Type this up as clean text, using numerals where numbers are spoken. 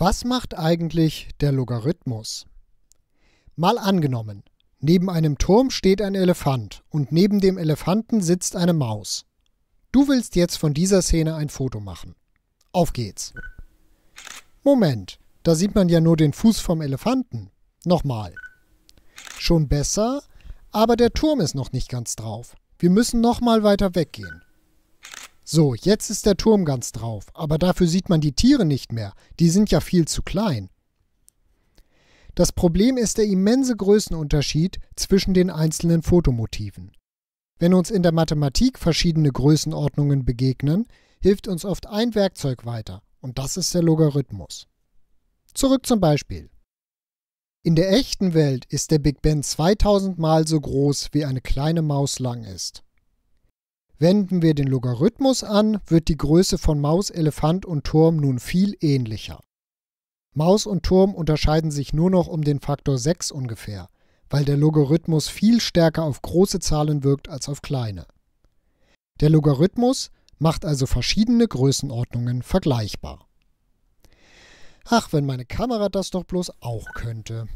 Was macht eigentlich der Logarithmus? Mal angenommen, neben einem Turm steht ein Elefant und neben dem Elefanten sitzt eine Maus. Du willst jetzt von dieser Szene ein Foto machen. Auf geht's. Moment, da sieht man ja nur den Fuß vom Elefanten. Nochmal. Schon besser, aber der Turm ist noch nicht ganz drauf. Wir müssen nochmal weiter weggehen. So, jetzt ist der Turm ganz drauf, aber dafür sieht man die Tiere nicht mehr, die sind ja viel zu klein. Das Problem ist der immense Größenunterschied zwischen den einzelnen Fotomotiven. Wenn uns in der Mathematik verschiedene Größenordnungen begegnen, hilft uns oft ein Werkzeug weiter, und das ist der Logarithmus. Zurück zum Beispiel. In der echten Welt ist der Big Ben 2000 Mal so groß, wie eine kleine Maus lang ist. Wenden wir den Logarithmus an, wird die Größe von Maus, Elefant und Turm nun viel ähnlicher. Maus und Turm unterscheiden sich nur noch um den Faktor 6 ungefähr, weil der Logarithmus viel stärker auf große Zahlen wirkt als auf kleine. Der Logarithmus macht also verschiedene Größenordnungen vergleichbar. Ach, wenn meine Kamera das doch bloß auch könnte.